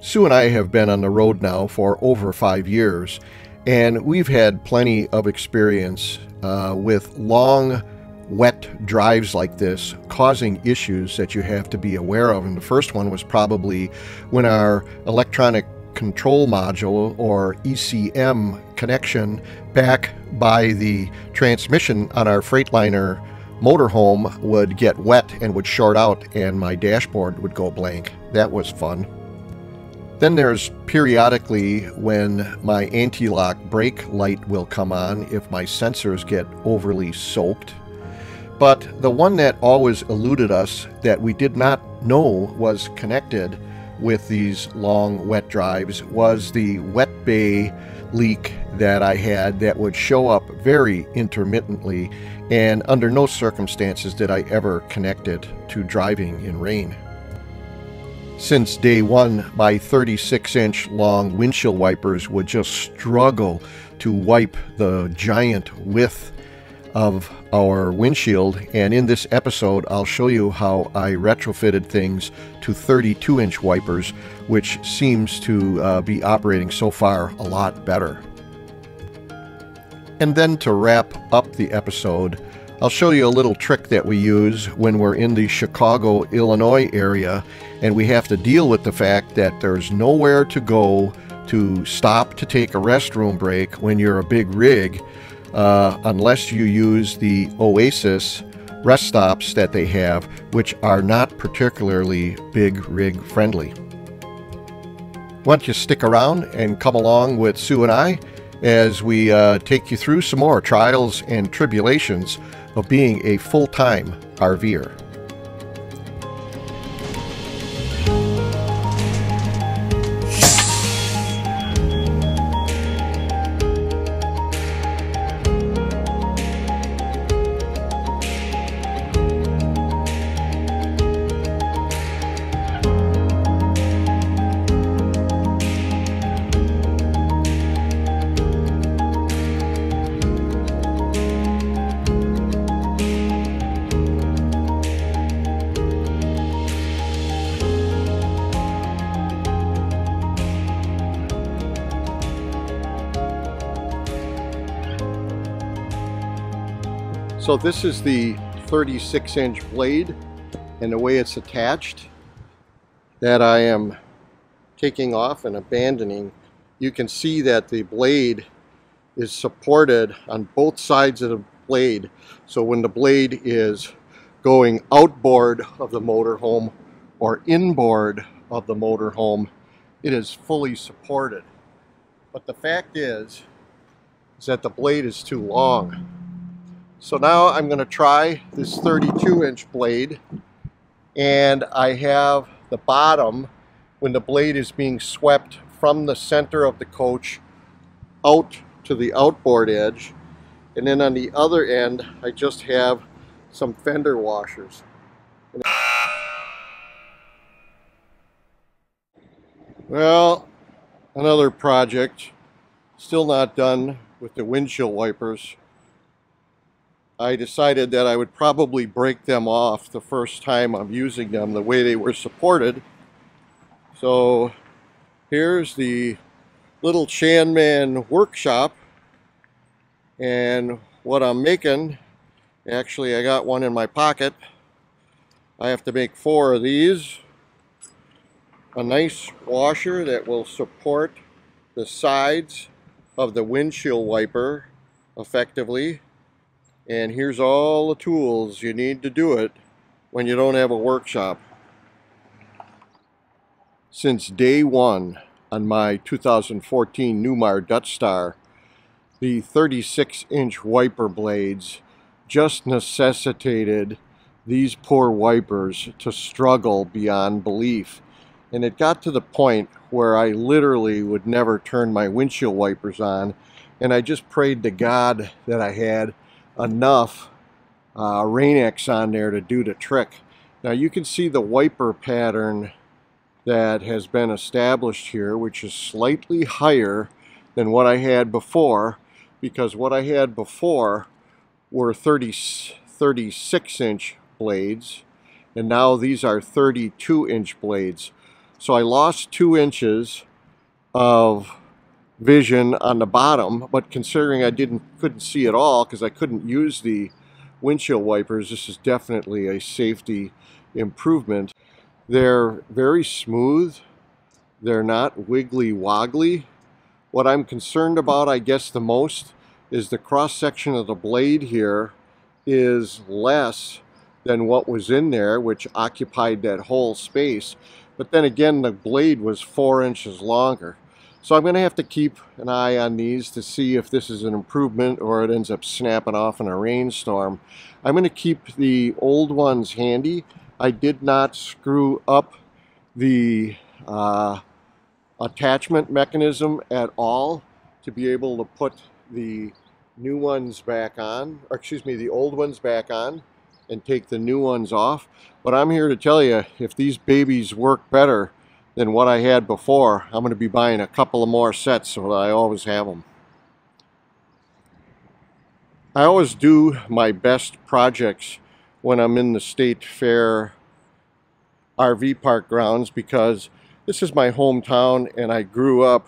Sue and I have been on the road now for over 5 years, and we've had plenty of experience with long, wet drives like this causing issues that you have to be aware of. And the first one was probably when our electronic control module, or ECM, connection back by the transmission on our Freightliner motorhome would get wet and would short out, and my dashboard would go blank. That was fun. Then there's periodically when my anti-lock brake light will come on if my sensors get overly soaked. But the one that always eluded us that we did not know was connected with these long wet drives was the wet bay leak that I had that would show up very intermittently, and under no circumstances did I ever connect it to driving in rain. Since day one, my 36-inch long windshield wipers would just struggle to wipe the giant width of our windshield, and in this episode I'll show you how I retrofitted things to 32-inch wipers, which seems to be operating so far a lot better. And then to wrap up the episode, I'll show you a little trick that we use when we're in the Chicago, Illinois area and we have to deal with the fact that there's nowhere to go to stop to take a restroom break when you're a big rig, unless you use the Oasis rest stops that they have, which are not particularly big rig friendly. Why don't you stick around and come along with Sue and I as we take you through some more trials and tribulations of being a full-time RVer. So this is the 36-inch blade and the way it's attached that I am taking off and abandoning. You can see that the blade is supported on both sides of the blade. So when the blade is going outboard of the motorhome or inboard of the motorhome, it is fully supported. But the fact is that the blade is too long. So now I'm going to try this 32-inch blade, and I have the bottom, when the blade is being swept from the center of the coach out to the outboard edge, and then on the other end I just have some fender washers. Well, another project, still not done with the windshield wipers. I decided that I would probably break them off the first time I'm using them, the way they were supported. So here's the Little Chanman workshop and what I'm making. Actually, I got one in my pocket. I have to make 4 of these. A nice washer that will support the sides of the windshield wiper effectively. And here's all the tools you need to do it when you don't have a workshop. Since day one on my 2014 Newmar Dutch Star, the 36-inch wiper blades just necessitated these poor wipers to struggle beyond belief. And it got to the point where I literally would never turn my windshield wipers on, and I just prayed to God that I had enough Rain-X on there to do the trick. Now you can see the wiper pattern that has been established here, which is slightly higher than what I had before, because what I had before were 36-inch blades, and now these are 32-inch blades. So I lost 2 inches of vision on the bottom, but considering I couldn't see at all because I couldn't use the windshield wipers, this is definitely a safety improvement. They're very smooth. They're not wiggly woggly. What I'm concerned about, I guess, the most is the cross-section of the blade here is less than what was in there, which occupied that whole space. But then again, the blade was 4 inches longer. So I'm going to have to keep an eye on these to see if this is an improvement or it ends up snapping off in a rainstorm. I'm going to keep the old ones handy. I did not screw up the attachment mechanism at all to be able to put the new ones back on, or excuse me, the old ones back on and take the new ones off. But I'm here to tell you, if these babies work better than what I had before, I'm going to be buying a couple of more sets so that I always have them. I always do my best projects when I'm in the State Fair RV Park grounds because this is my hometown and I grew up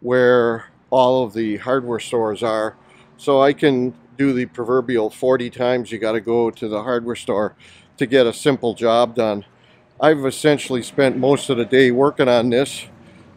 where all of the hardware stores are. So I can do the proverbial 40 times you got to go to the hardware store to get a simple job done. I've essentially spent most of the day working on this.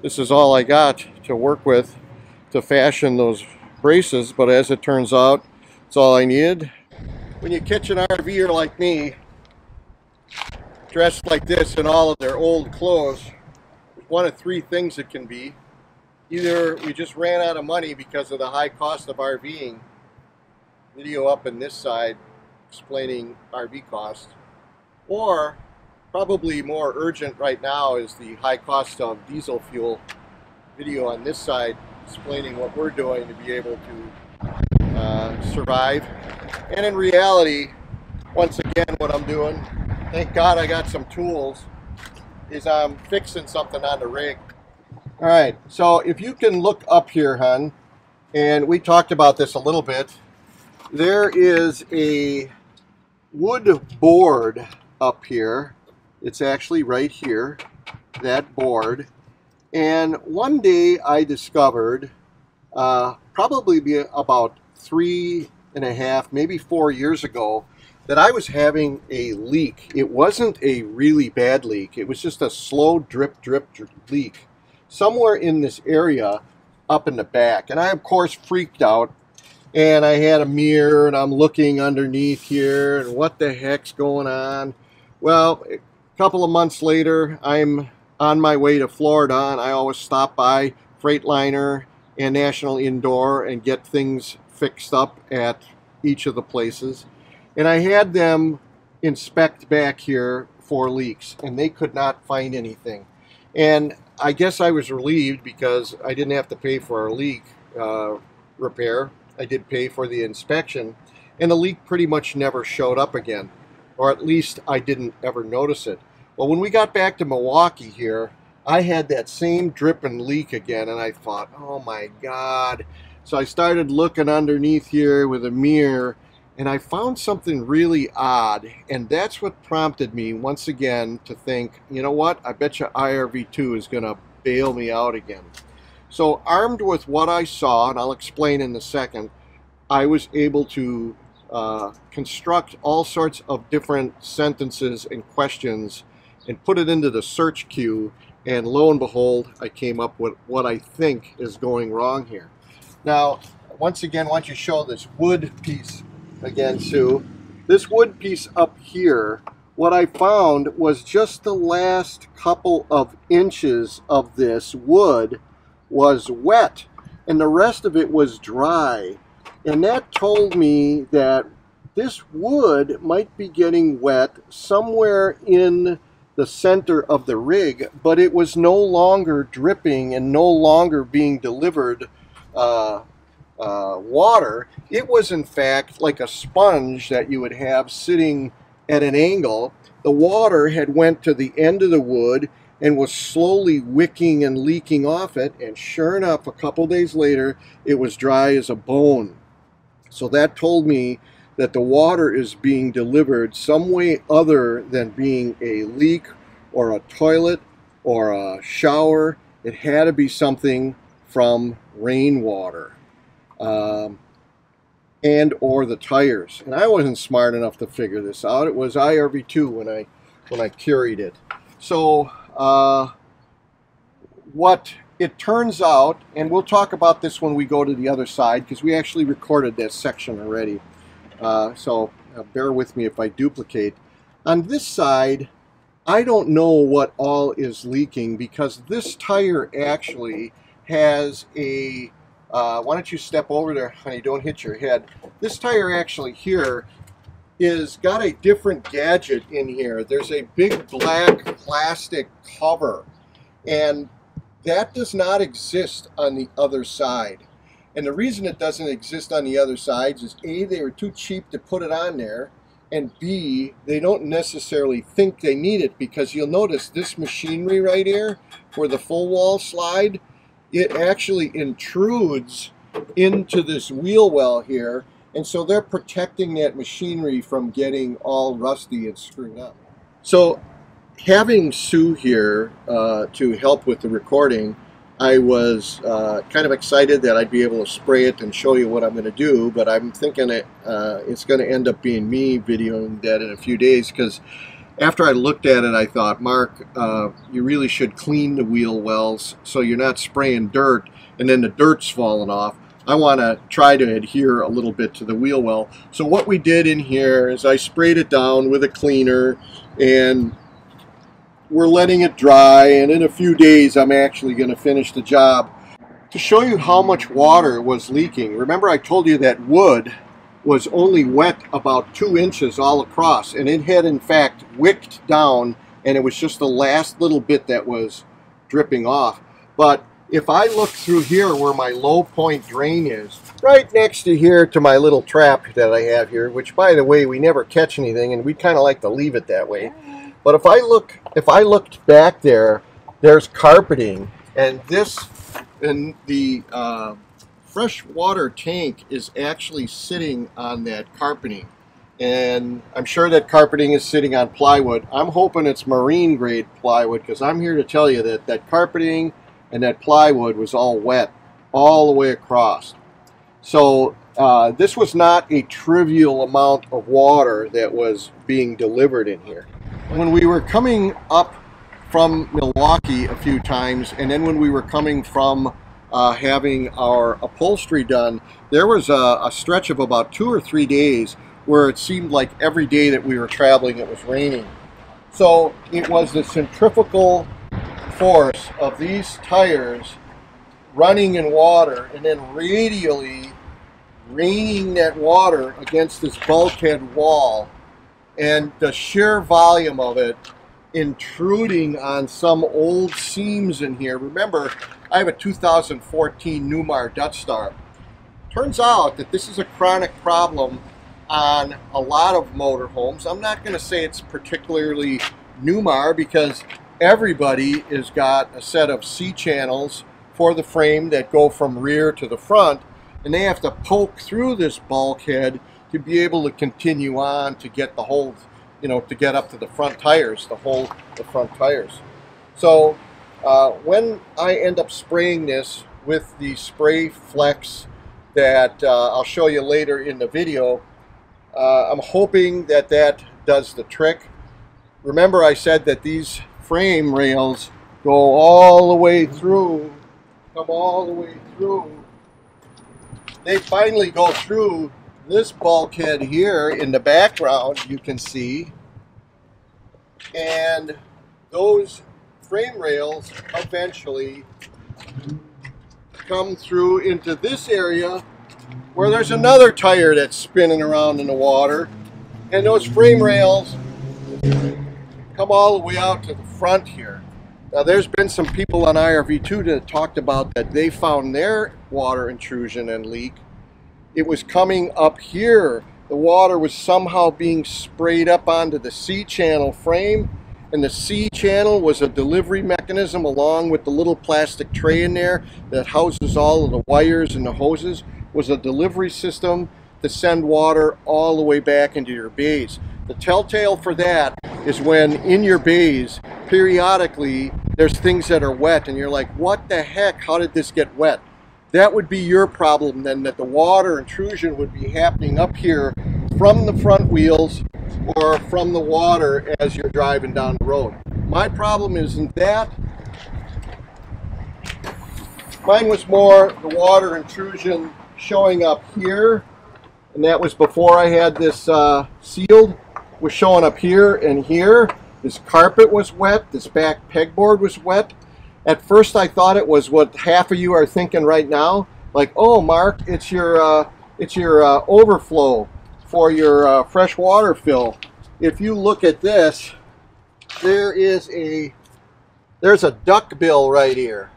This is all I got to work with to fashion those braces, but as it turns out, it's all I needed. When you catch an RVer like me, dressed like this in all of their old clothes, there's one of three things it can be. Either we just ran out of money because of the high cost of RVing, video up on this side explaining RV costs, or probably more urgent right now is the high cost of diesel fuel, video on this side explaining what we're doing to be able to survive. And in reality, once again, what I'm doing, thank God I got some tools, is I'm fixing something on the rig. All right, so if you can look up here, hon, and we talked about this a little bit, there is a wood board up here. It's actually right here, that board. And one day I discovered, probably about 3 and a half, maybe 4 years ago, that I was having a leak. It wasn't a really bad leak. It was just a slow drip leak somewhere in this area up in the back. And I, of course, freaked out. And I had a mirror, and I'm looking underneath here, and what the heck's going on? Well, couple of months later, I'm on my way to Florida, and I always stop by Freightliner and National Indoor and get things fixed up at each of the places. And I had them inspect back here for leaks, and they could not find anything. And I guess I was relieved because I didn't have to pay for a leak repair. I did pay for the inspection, and the leak pretty much never showed up again. Or at least I didn't ever notice it. Well, when we got back to Milwaukee here, I had that same drip and leak again, and I thought, oh my God. So I started looking underneath here with a mirror, and I found something really odd, and that's what prompted me once again to think, you know what, I bet you IRV2 is going to bail me out again. So armed with what I saw, and I'll explain in a second, I was able to construct all sorts of different sentences and questions and put it into the search queue, and lo and behold, I came up with what I think is going wrong here. Now, once again, why don't you show this wood piece again, Sue? This wood piece up here, what I found was just the last couple of inches of this wood was wet, and the rest of it was dry. And that told me that this wood might be getting wet somewhere in the center of the rig, but it was no longer dripping and no longer being delivered water. It was, in fact, like a sponge that you would have sitting at an angle. The water had went to the end of the wood and was slowly wicking and leaking off it. And sure enough, a couple days later, it was dry as a bone. So that told me that the water is being delivered some way other than being a leak or a toilet or a shower. It had to be something from rainwater and or the tires. And I wasn't smart enough to figure this out. It was IRV2 when I carried it. So what it turns out, and we'll talk about this when we go to the other side, because we actually recorded that section already. So bear with me if I duplicate. On this side, I don't know what all is leaking, because this tire actually has a, why don't you step over there, honey, don't hit your head. This tire actually here is got a different gadget in here. There's a big black plastic cover, and that does not exist on the other side. And the reason it doesn't exist on the other side is A, they were too cheap to put it on there, and B, they don't necessarily think they need it, because you'll notice this machinery right here for the full wall slide, it actually intrudes into this wheel well here, and so they're protecting that machinery from getting all rusty and screwed up. So having Sue here to help with the recording, I was kind of excited that I'd be able to spray it and show you what I'm going to do, but I'm thinking it's going to end up being me videoing that in a few days, because after I looked at it, I thought, Mark, you really should clean the wheel wells so you're not spraying dirt and then the dirt's falling off. I want to try to adhere a little bit to the wheel well. So what we did in here is I sprayed it down with a cleaner, and we're letting it dry, and in a few days I'm actually going to finish the job. To show you how much water was leaking, remember I told you that wood was only wet about 2 inches all across, and it had in fact wicked down, and it was just the last little bit that was dripping off. But if I look through here where my low point drain is, right next to here to my little trap that I have here, which by the way we never catch anything and we kind of like to leave it that way. But if I looked back there, there's carpeting, and this, and the fresh water tank is actually sitting on that carpeting. And I'm sure that carpeting is sitting on plywood. I'm hoping it's marine grade plywood, because I'm here to tell you that that carpeting and that plywood was all wet all the way across. So this was not a trivial amount of water that was being delivered in here. When we were coming up from Milwaukee a few times, and then when we were coming from having our upholstery done, there was a stretch of about 2 or 3 days where it seemed like every day that we were traveling it was raining. So it was the centrifugal force of these tires running in water and then radially raining that water against this bulkhead wall, and the sheer volume of it intruding on some old seams in here. Remember, I have a 2014 Newmar Dutch Star. Turns out that this is a chronic problem on a lot of motorhomes. I'm not going to say it's particularly Newmar, because everybody has got a set of C-channels for the frame that go from rear to the front, and they have to poke through this bulkhead to be able to continue on to get the whole, you know, to get up to the front tires, to hold the front tires. So when I end up spraying this with the spray flex that I'll show you later in the video, I'm hoping that that does the trick. Remember I said that these frame rails go all the way through, come all the way through. They finally go through this bulkhead here in the background, you can see, and those frame rails eventually come through into this area where there's another tire that's spinning around in the water, and those frame rails come all the way out to the front here. Now there's been some people on IRV2 that talked about that they found their water intrusion and leak. It was coming up here. The water was somehow being sprayed up onto the C-channel frame, and the C-channel was a delivery mechanism along with the little plastic tray in there that houses all of the wires and the hoses, was a delivery system to send water all the way back into your bays. The telltale for that is when in your bays, periodically, there's things that are wet and you're like, what the heck, how did this get wet? That would be your problem then, that the water intrusion would be happening up here from the front wheels or from the water as you're driving down the road. My problem isn't that. Mine was more the water intrusion showing up here, and that was before I had this sealed, was showing up here and here. This carpet was wet, this back pegboard was wet. At first I thought it was what half of you are thinking right now, like, oh Mark, it's your overflow for your fresh water fill. If you look at this, there's a duck bill right here.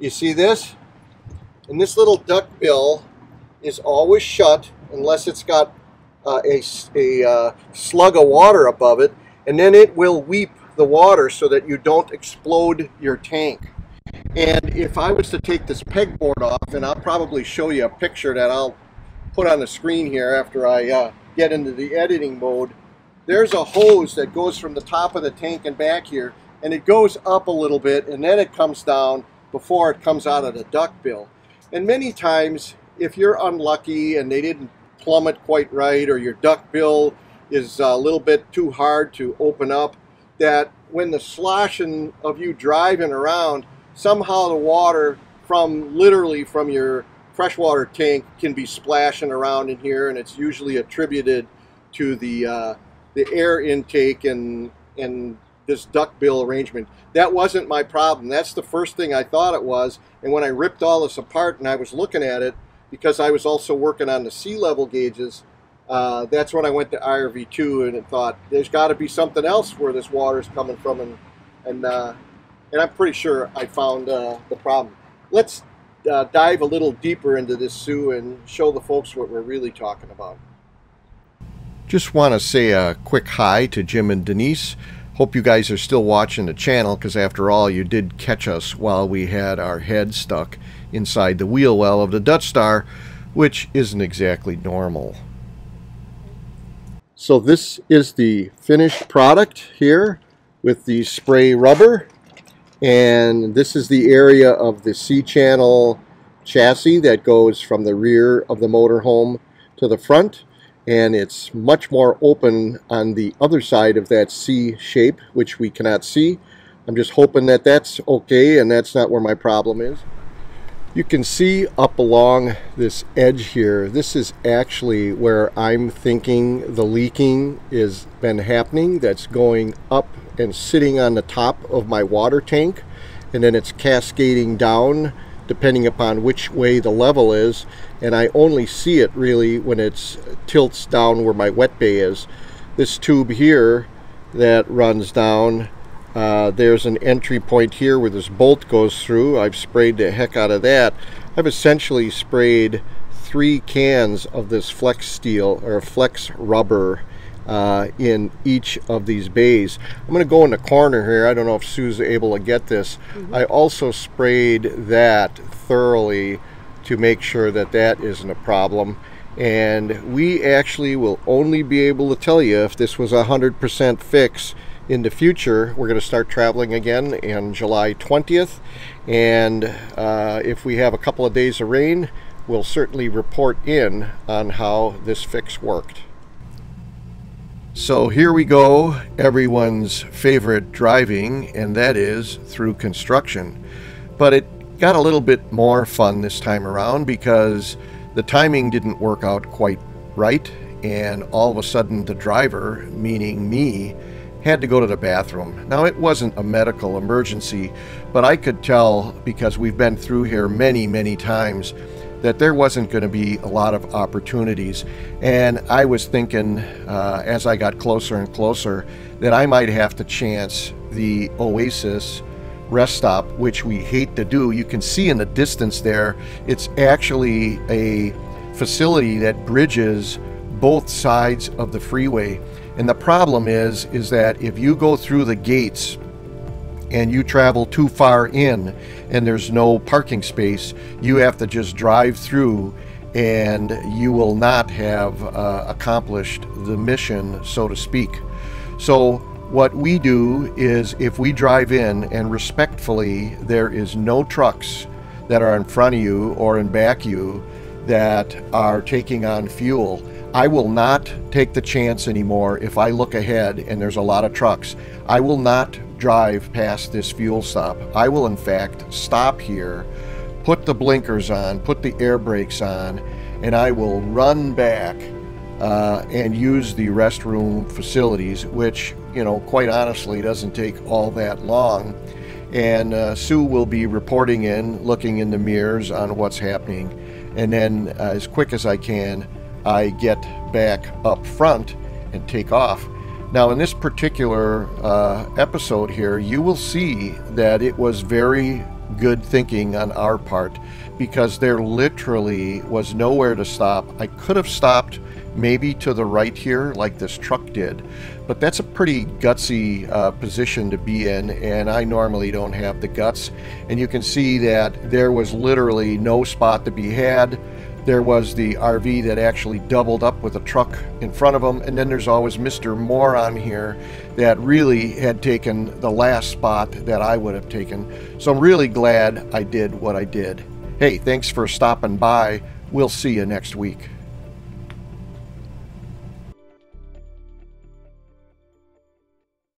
You see this? And this little duck bill is always shut unless it's got a slug of water above it, and then it will weep the water so that you don't explode your tank. And if I was to take this pegboard off, and I'll probably show you a picture that I'll put on the screen here after I get into the editing mode, there's a hose that goes from the top of the tank and back here, and it goes up a little bit and then it comes down before it comes out of the duck bill. And many times, if you're unlucky and they didn't plumb it quite right, or your duck bill is a little bit too hard to open up, that when the sloshing of you driving around, somehow the water from literally from your freshwater tank can be splashing around in here, and it's usually attributed to the air intake and this duck bill arrangement. That wasn't my problem. That's the first thing I thought it was, and when I ripped all this apart and I was looking at it, because I was also working on the sea level gauges, that's when I went to IRV2 and thought, there's got to be something else where this water's coming from, and I'm pretty sure I found the problem. Let's dive a little deeper into this, Sue, and show the folks what we're really talking about. Just want to say a quick hi to Jim and Denise. Hope you guys are still watching the channel, because after all, you did catch us while we had our head stuck inside the wheel well of the Dutch Star, which isn't exactly normal. So this is the finished product here with the spray rubber, and this is the area of the C-channel chassis that goes from the rear of the motorhome to the front, and it's much more open on the other side of that C shape, which we cannot see. I'm just hoping that that's okay and that's not where my problem is. You can see up along this edge here, this is actually where I'm thinking the leaking has been happening, that's going up and sitting on the top of my water tank, and then it's cascading down depending upon which way the level is, and I only see it really when it tilts down where my wet bay is. This tube here that runs down, there's an entry point here where this bolt goes through. I've sprayed the heck out of that. I've essentially sprayed 3 cans of this flex steel or flex rubber in each of these bays. I'm going to go in the corner here. I don't know if Sue's able to get this. I also sprayed that thoroughly to make sure that that isn't a problem. And we actually will only be able to tell you if this was a 100% fix. In the future, we're going to start traveling again on July 20th, and if we have a couple of days of rain, we'll certainly report in on how this fix worked. So here we go, everyone's favorite driving, and that is through construction. But it got a little bit more fun this time around because the timing didn't work out quite right, and all of a sudden the driver, meaning me, had to go to the bathroom. Now, it wasn't a medical emergency, but I could tell, because we've been through here many, many times, that there wasn't going to be a lot of opportunities. And I was thinking, as I got closer and closer, that I might have to chance the Oasis rest stop, which we hate to do. You can see in the distance there, it's actually a facility that bridges both sides of the freeway. And the problem is that if you go through the gates and you travel too far in and there's no parking space, you have to just drive through and you will not have accomplished the mission, so to speak. So what we do is, if we drive in and respectfully, there is no trucks that are in front of you or in back of you that are taking on fuel. I will not take the chance anymore. If I look ahead and there's a lot of trucks, I will not drive past this fuel stop. I will in fact stop here, put the blinkers on, put the air brakes on, and I will run back and use the restroom facilities, which, you know, quite honestly doesn't take all that long. And Sue will be reporting in, looking in the mirrors on what's happening, and then as quick as I can, I get back up front and take off. Now in this particular episode here, you will see that it was very good thinking on our part, because there literally was nowhere to stop. I could have stopped maybe to the right here like this truck did, but that's a pretty gutsy position to be in, and I normally don't have the guts. And you can see that there was literally no spot to be had. There was the RV that actually doubled up with a truck in front of them, and then there's always Mr. Moron here that really had taken the last spot that I would have taken. So I'm really glad I did what I did. Hey, thanks for stopping by. We'll see you next week.